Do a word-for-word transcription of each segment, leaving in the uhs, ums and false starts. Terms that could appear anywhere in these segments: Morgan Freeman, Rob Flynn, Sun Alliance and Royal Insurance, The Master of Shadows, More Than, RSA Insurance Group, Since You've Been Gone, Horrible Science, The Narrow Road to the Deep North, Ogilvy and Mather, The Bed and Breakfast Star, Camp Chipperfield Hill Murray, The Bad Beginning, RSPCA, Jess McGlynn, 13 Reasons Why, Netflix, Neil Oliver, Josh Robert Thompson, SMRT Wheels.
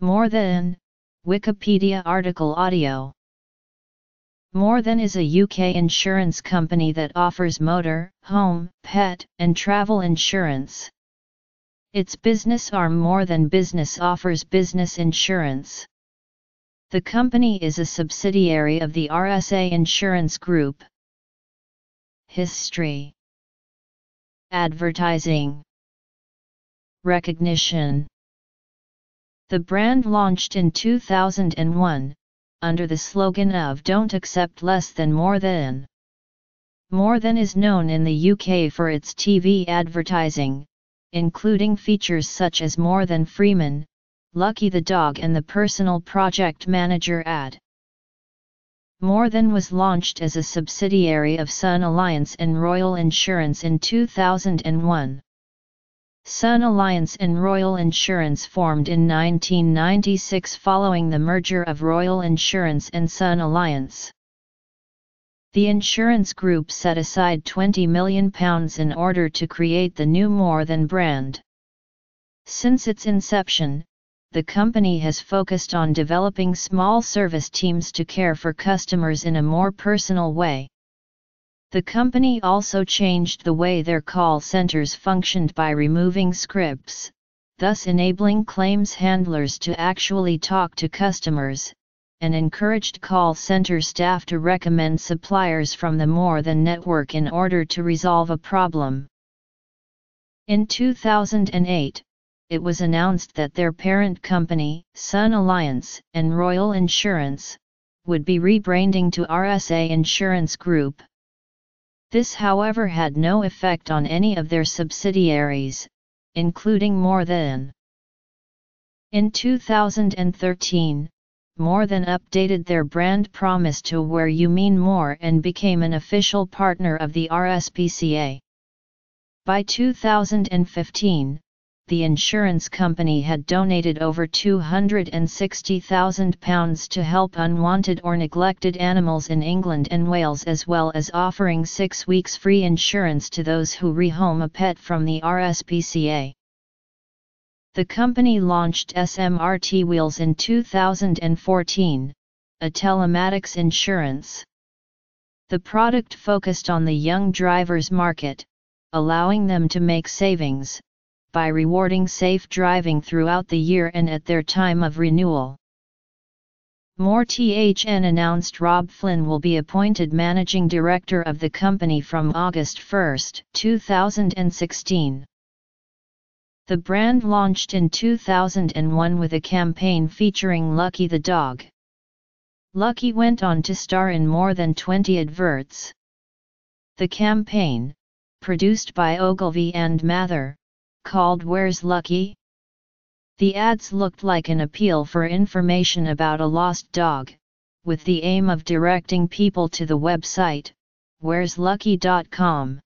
More Than, Wikipedia article audio. More Than is a U K insurance company that offers motor, home, pet, and travel insurance. Its business arm More Than Business offers business insurance. The company is a subsidiary of the R S A Insurance Group. History. Advertising. Recognition. The brand launched in two thousand one, under the slogan of Don't Accept Less Than More Than. More Than is known in the U K for its T V advertising, including features such as More Than Freeman, Lucky the Dog and the Personal Project Manager ad. More Than was launched as a subsidiary of Sun Alliance and Royal Insurance in two thousand one. Sun Alliance and Royal Insurance formed in nineteen ninety-six following the merger of Royal Insurance and Sun Alliance. The insurance group set aside twenty million pounds in order to create the new More Than brand. Since its inception, the company has focused on developing small service teams to care for customers in a more personal way. The company also changed the way their call centers functioned by removing scripts, thus enabling claims handlers to actually talk to customers, and encouraged call center staff to recommend suppliers from the More Than network in order to resolve a problem. In two thousand eight, it was announced that their parent company, Sun Alliance and Royal Insurance, would be rebranding to R S A Insurance Group. This, however, had no effect on any of their subsidiaries, including More Than. In two thousand thirteen, More Than updated their brand promise to Where You Mean More and became an official partner of the R S P C A. By two thousand fifteen, the insurance company had donated over two hundred sixty thousand pounds to help unwanted or neglected animals in England and Wales, as well as offering six weeks free insurance to those who rehome a pet from the R S P C A. The company launched S M R T Wheels in two thousand fourteen, a telematics insurance. The product focused on the young drivers market, allowing them to make savings by rewarding safe driving throughout the year and at their time of renewal. More Than announced Rob Flynn will be appointed managing director of the company from August first, two thousand sixteen. The brand launched in two thousand one with a campaign featuring Lucky the Dog. Lucky went on to star in more than twenty adverts. The campaign, produced by Ogilvy and Mather, called Where's Lucky? The ads looked like an appeal for information about a lost dog, with the aim of directing people to the website, where's lucky dot com.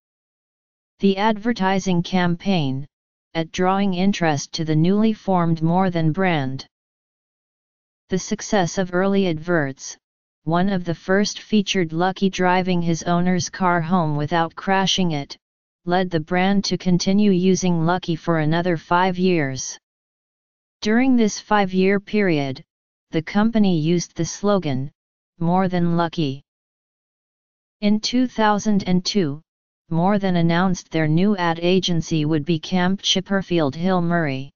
The advertising campaign, at drawing interest to the newly formed More Than brand. The success of early adverts, one of the first featured Lucky driving his owner's car home without crashing it, led the brand to continue using Lucky for another five years. During this five-year period, the company used the slogan, More Than Lucky. In two thousand two, More Than announced their new ad agency would be Camp Chipperfield Hill Murray.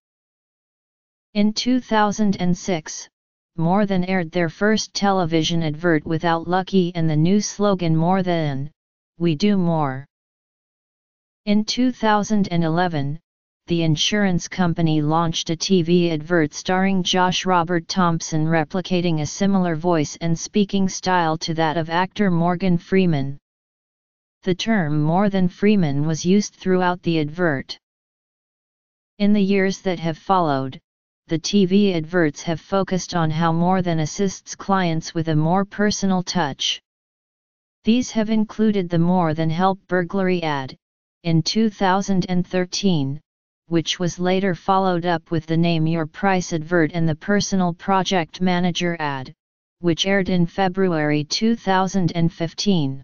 In two thousand six, More Than aired their first television advert without Lucky and the new slogan More Than, We Do More. In two thousand eleven, the insurance company launched a T V advert starring Josh Robert Thompson replicating a similar voice and speaking style to that of actor Morgan Freeman. The term More Than Freeman was used throughout the advert. In the years that have followed, the T V adverts have focused on how More Than assists clients with a more personal touch. These have included the More Than Help burglary ad in two thousand thirteen, which was later followed up with the Name Your Price advert and the Personal Project Manager ad, which aired in February two thousand fifteen.